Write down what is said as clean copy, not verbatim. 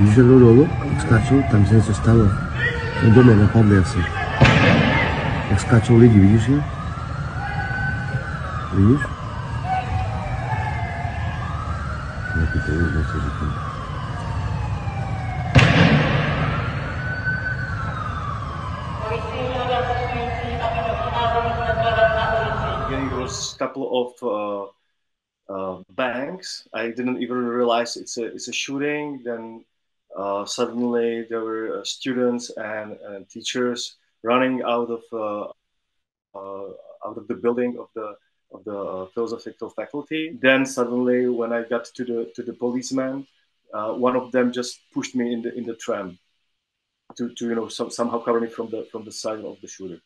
Yüzden öyle olup skaçıl tam se stalo do mene padne se. Jak skačou lidi, vidíš je? Vidíš? Getting those couple of banks, I didn't even realize it's a shooting. Then suddenly there were students and teachers running out of the building of the philosophical faculty. Then suddenly, when I got to the policeman, one of them just pushed me in the tram to somehow cover me from the side of the shooter.